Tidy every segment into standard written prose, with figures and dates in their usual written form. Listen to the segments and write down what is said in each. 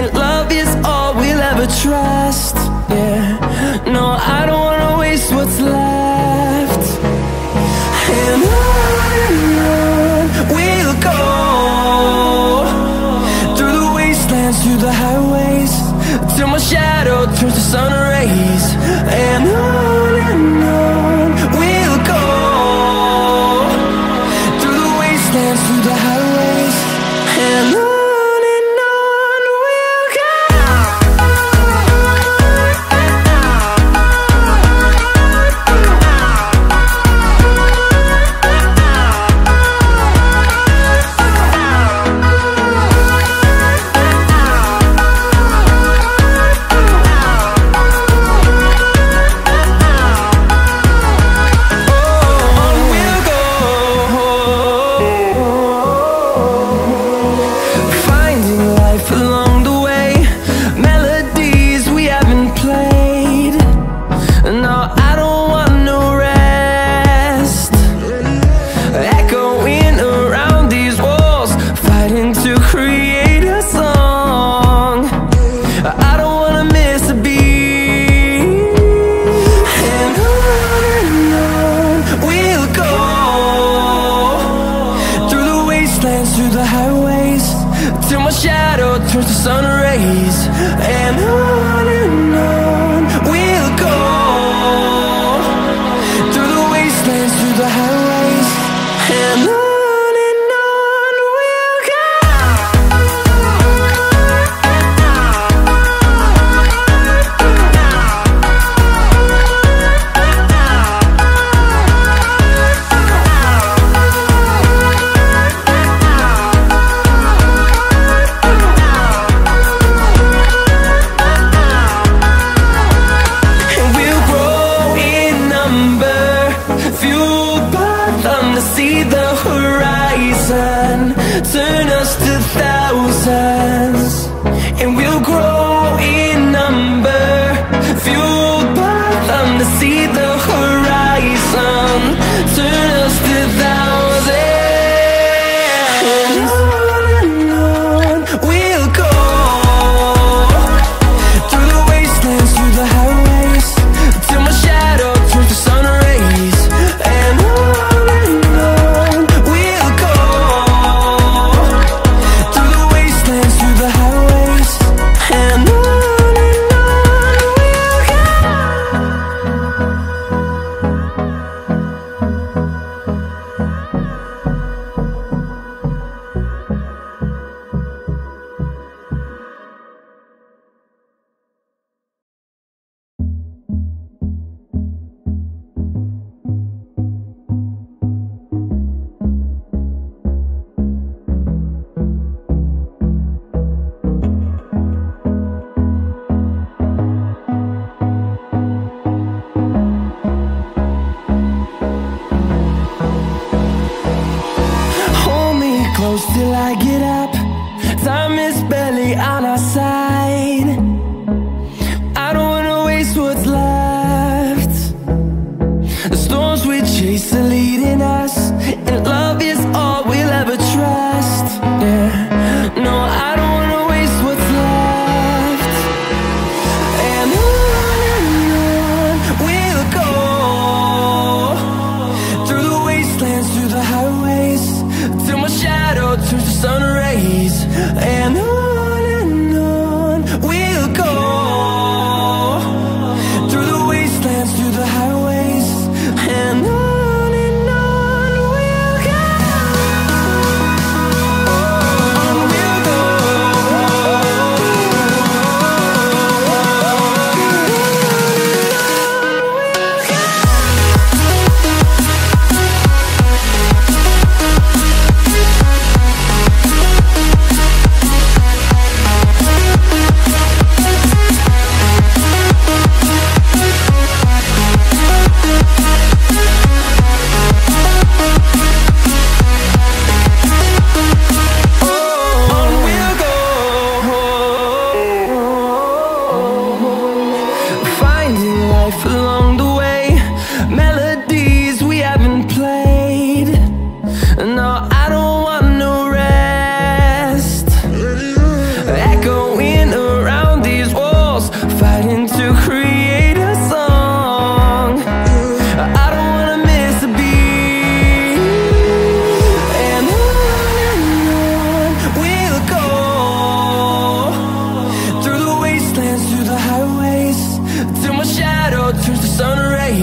and love is all we'll ever trust. Yeah, no, I don't wanna waste what's left. And on we'll go, through the wastelands, through the highways, till my shadow turns to sun rays. And on we'll go, through the wastelands, through the highways, and on. Through the highways, till my shadow turns to sun rays. And on we'll go, through the wastelands, through the highways, and on. See the horizon, turn us to thousands, and we'll grow in number, fueled by them to see the horizon, turn us to thousands. And on we'll go, through the wastelands, through the highways, till my shadow turns to sun rays. And till I get up, time is barely on our side. I don't wanna waste what's left. The storms we chase are leading us, and love is all we'll ever trust. Yeah, no, I don't wanna waste what's left. And on we'll go, through the wastelands, through the highways, till my shadow turns to sun rays. And on we'll go, through the wastelands, through the highways, and on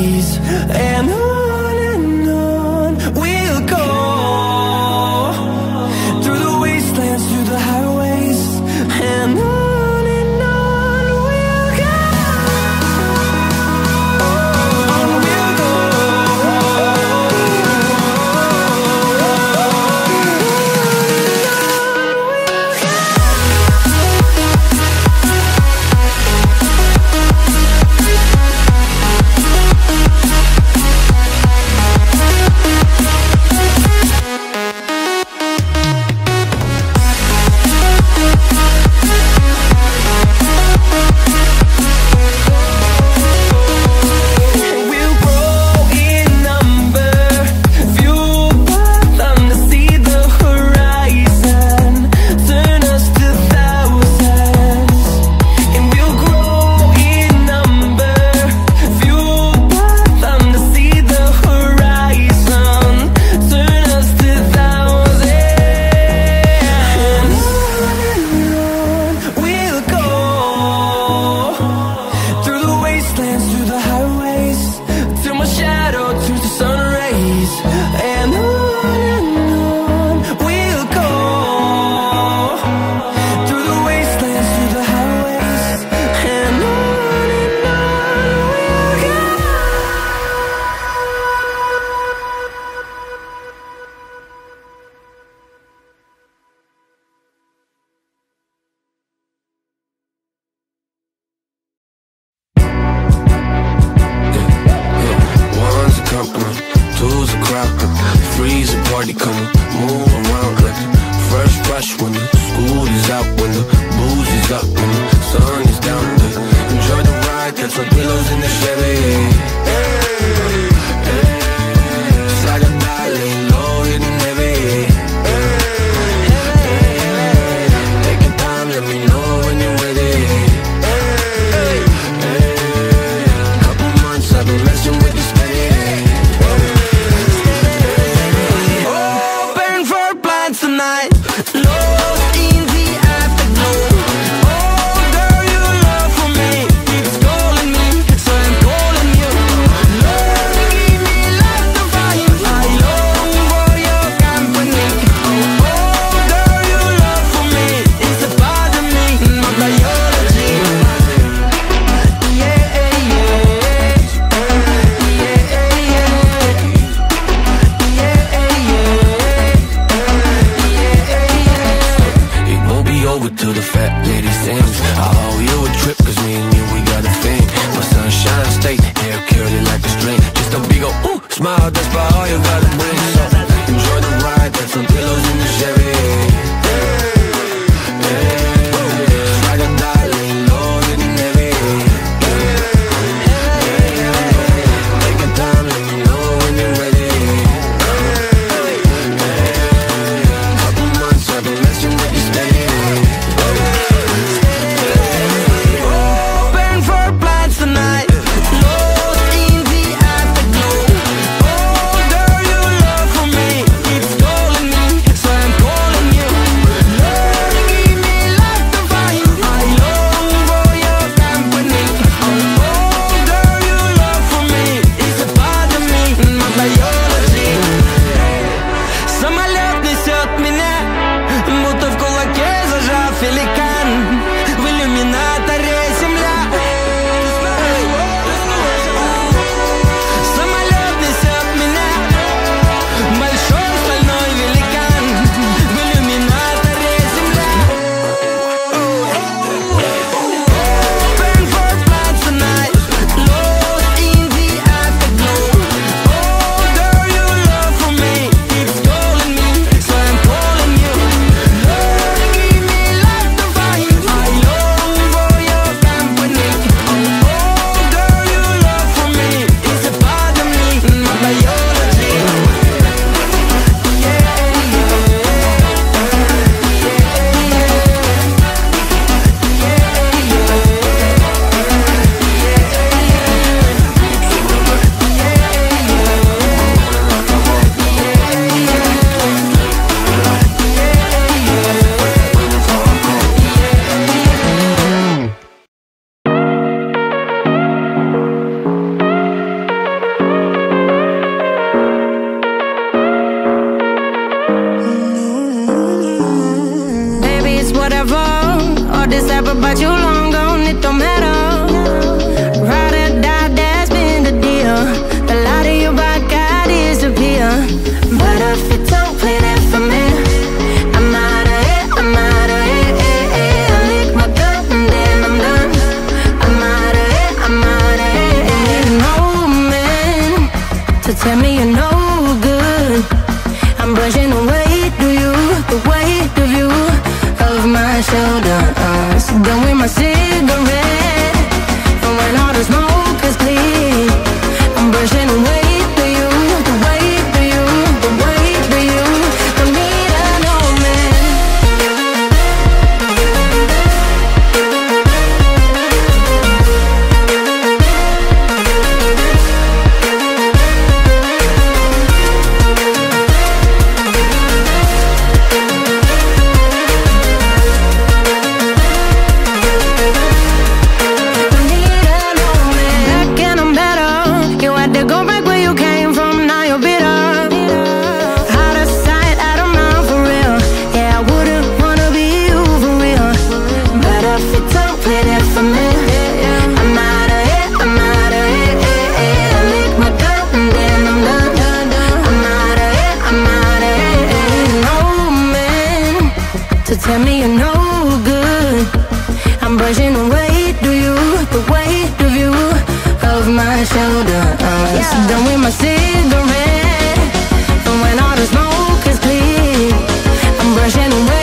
and on we'll go, through the wastelands, through the highways, and on we'll go, on we'll go, on we'll go. to tell me you're no good. I'm brushing away the weight of you, of my shoulders. Done with my cigarette, and when all the smoke is clear, I'm brushing away the weight of you, the weight of you. Don't need an old man. Tell me you're no good. I'm brushing away the weight of you, of my shoulders. Yeah. Done with my cigarette, and when all the smoke is clear, I'm brushing away.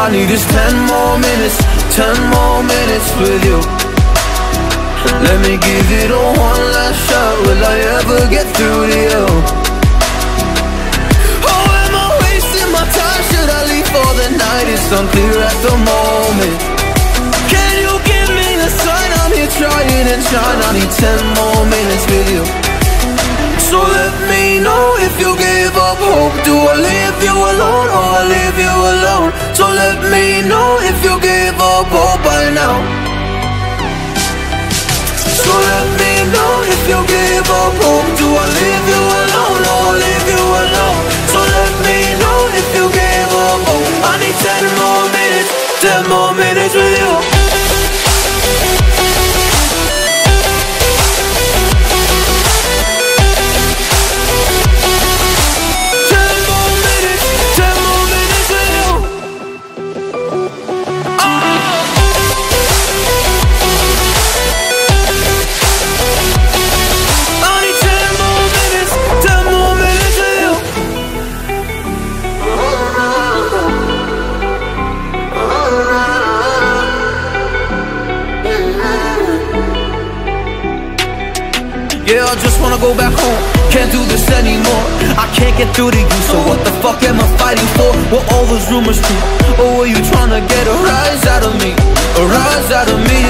I need is 10 more minutes, 10 more minutes with you. Let me give it a one last shot. Will I ever get through to you? Oh, am I wasting my time? Should I leave for the night? It's unclear at the moment. Can you give me the sign? I'm here trying and trying. I need 10 more minutes with you. So let me know if you gave up hope. Do I leave you alone or I leave you alone? So let me know if you gave up hope by now. So let me know if you gave up hope. Do I leave you alone or I leave you alone? So let me know if you gave up hope. I need 10 more minutes, 10 more minutes with you. Yeah, I just wanna go back home, can't do this anymore. I can't get through to you, so what the fuck am I fighting for? Were all those rumors true? Or were you trying to get a rise out of me? A rise out of me?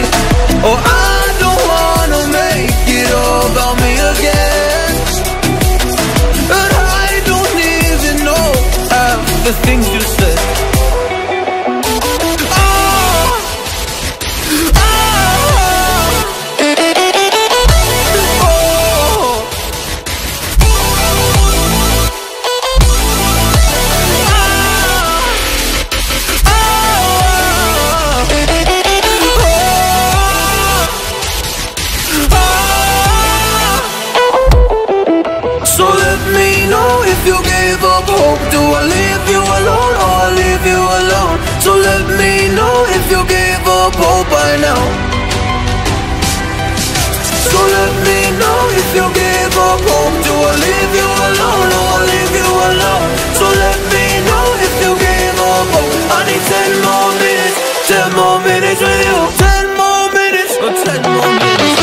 Or I don't wanna make it all about me again. And I don't even know half the things you said. If you gave up hope, do I leave you alone or I leave you alone? So let me know if you gave up hope by now. So let me know if you gave up hope. Do I leave you alone or I leave you alone? So let me know if you gave up hope. I need 10 more minutes, 10 more minutes with you. 10 more minutes, or 10 more minutes.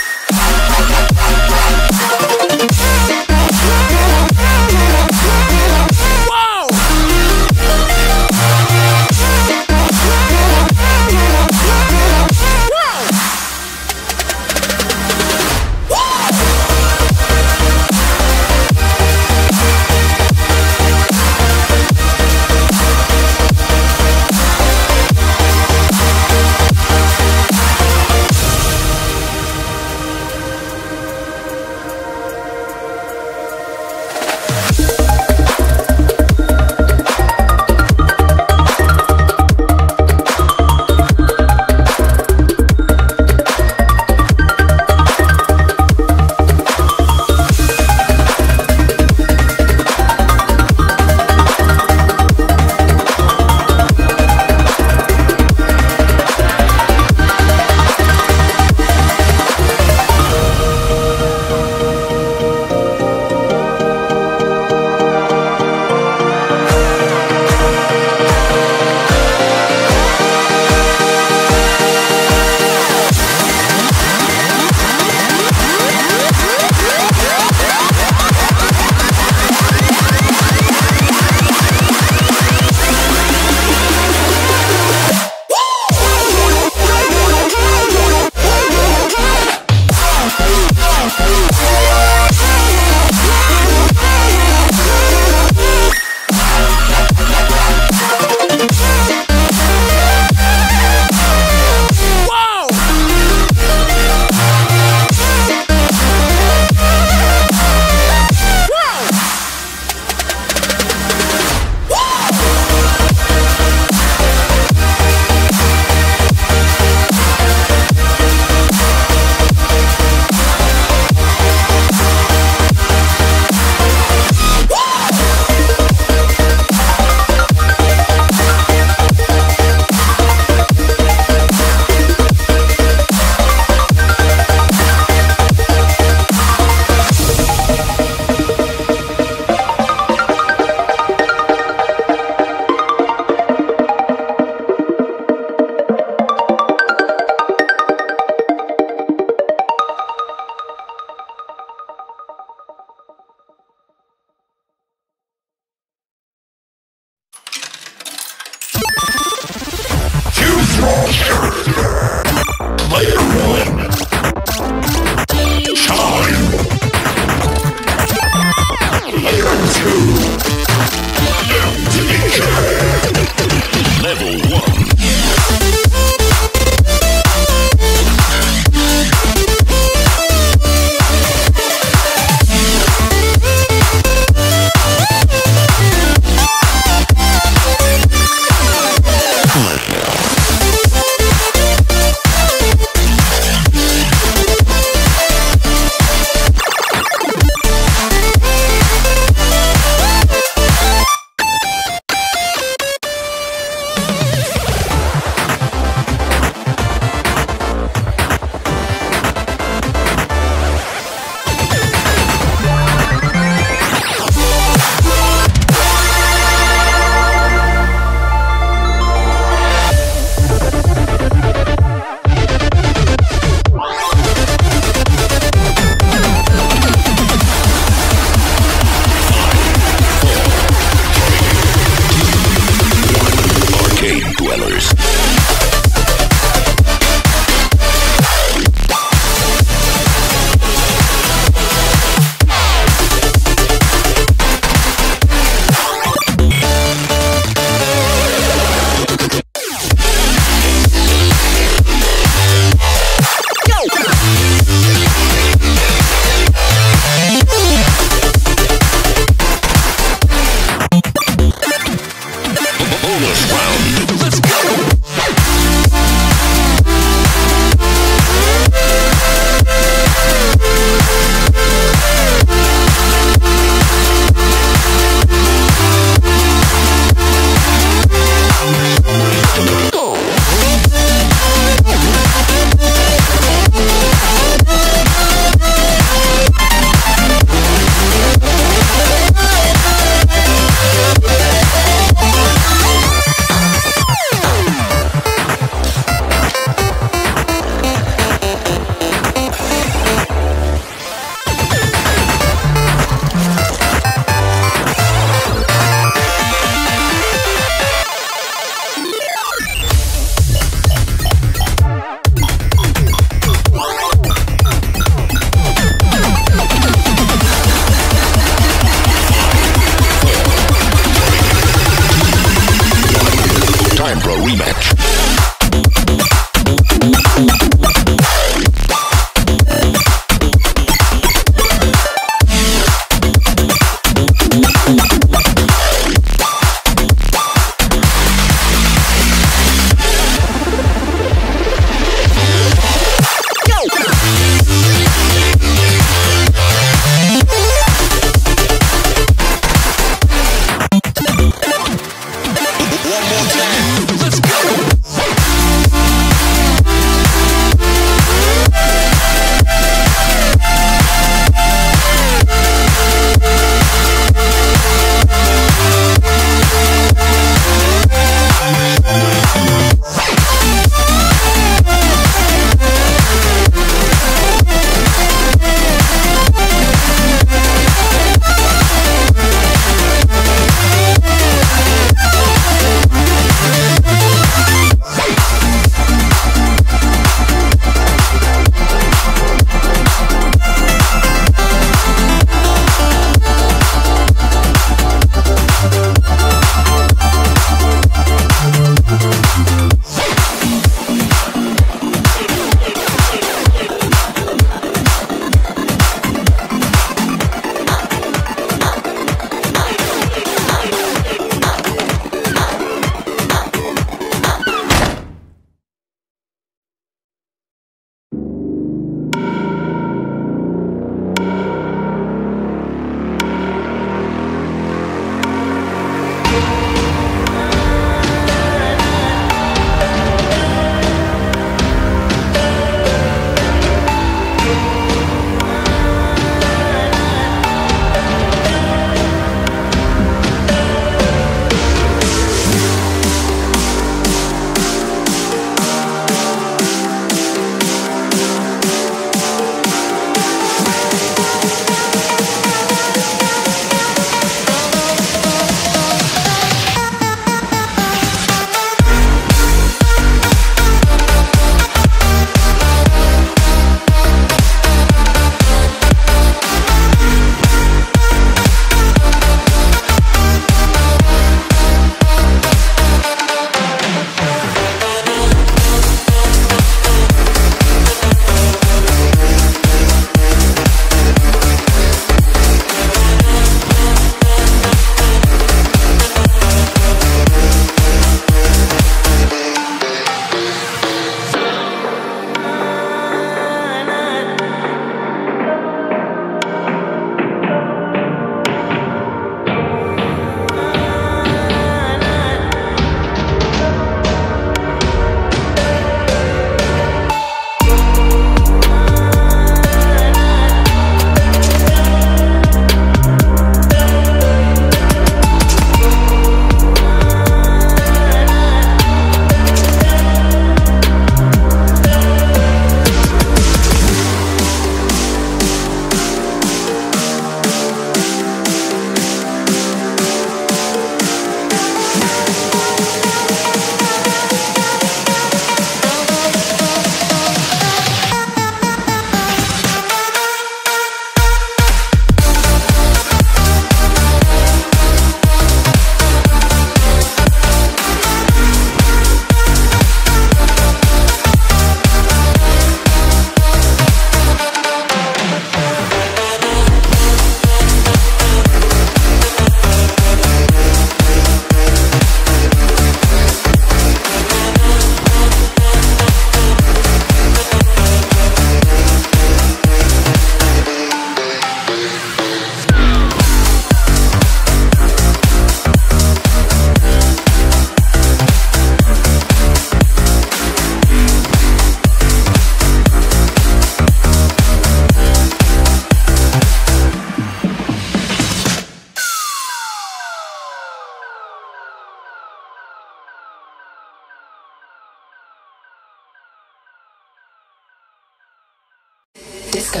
disco.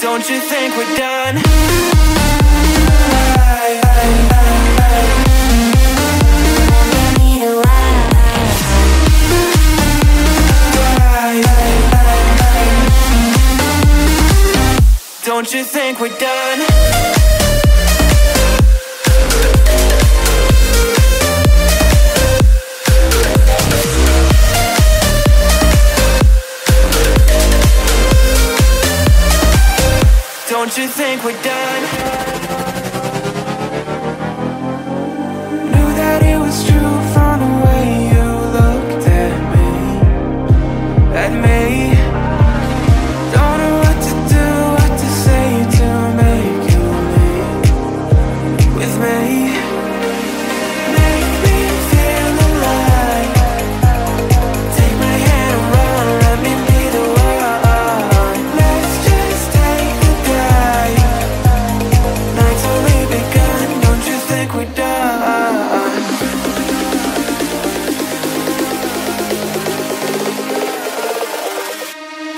Don't you think we're done? Don't you think we're done? Don't you think we're done? Knew that it was true from the way you looked at me, Don't know what to say to make you leave with me. Make me feel alive. Take my hand and run, let me be the one. Let's just take the we're done.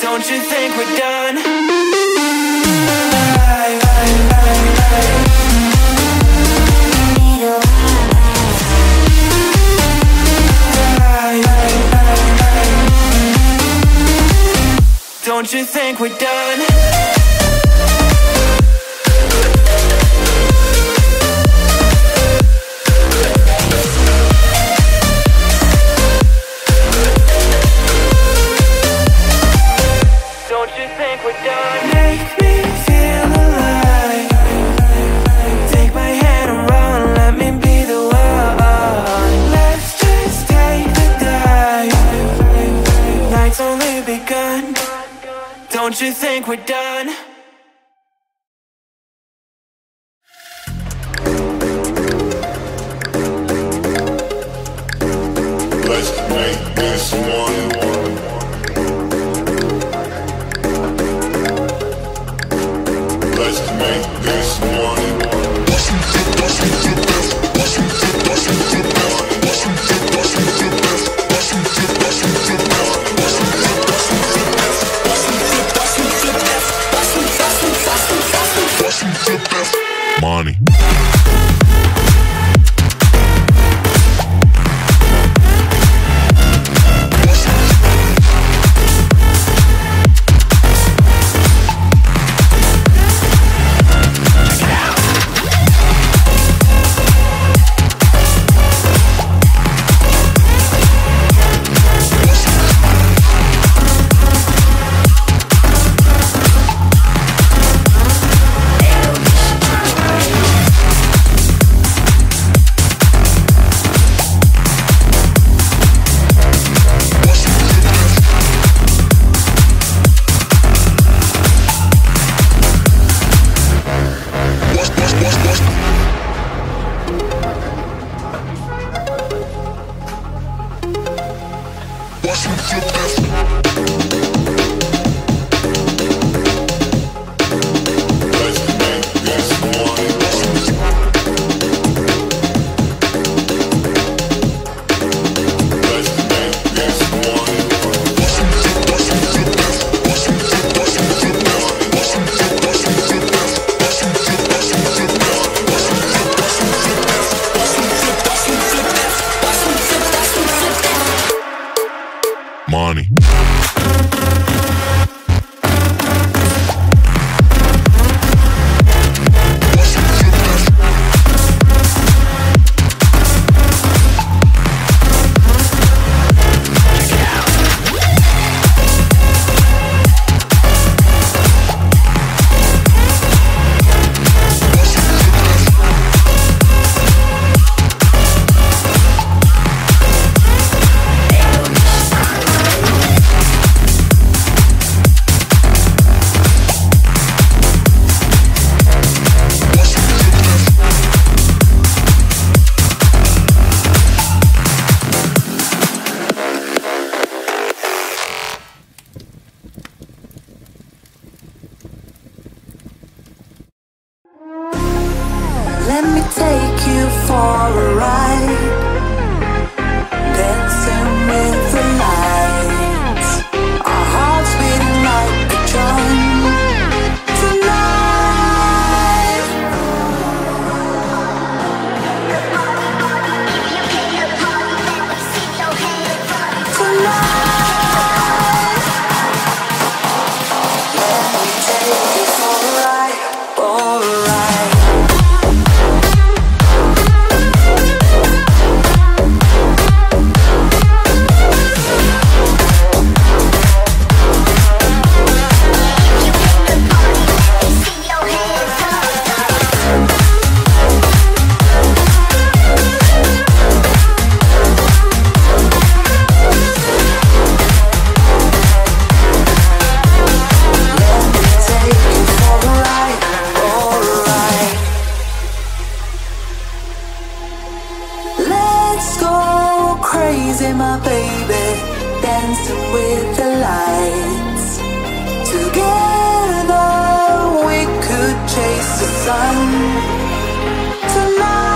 Don't you think we're done? Don't you think we're done? Don't you think we're done? Let's make this one. Let's make this one. What's the best? money. Watch me flip this. Money. Let me take you for a ride, dancing with the lights, our hearts beating like a drum. Tonight let me take you for a ride, crazy, my baby, dancing with the lights. Together we could chase the sun. Tonight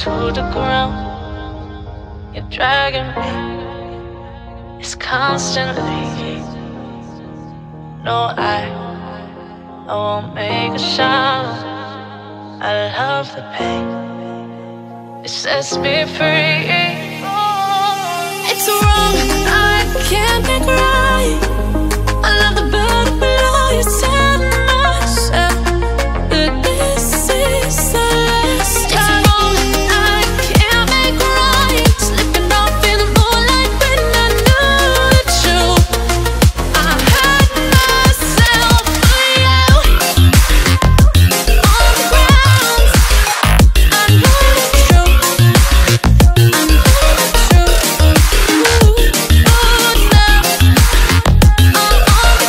to the ground. You're dragging me, it's constantly. No, I won't make a sound. I love the pain, it sets me free. It's wrong, I can't make right. I love the burden below you set myself. But this is the last time. It's wrong, I can't make right. Slipping off in the moonlight when I knew the truth. I hurt myself for you. On the ground, I know the truth. I know the truth. Oh no, I'm on the ground. I know the truth. Oh the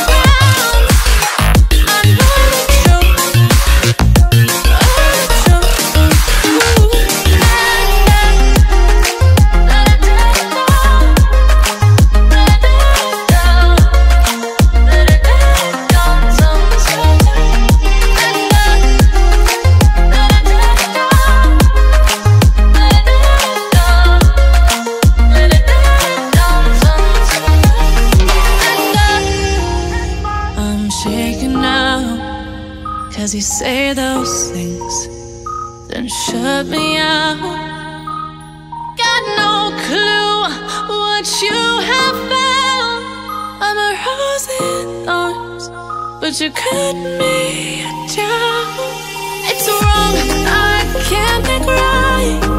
truth. I'm shaking now, cause you say those things, then shut me out. Got no clue what you have found. I'm a rose in thorns, but you cut me down. It's wrong, I can't make right.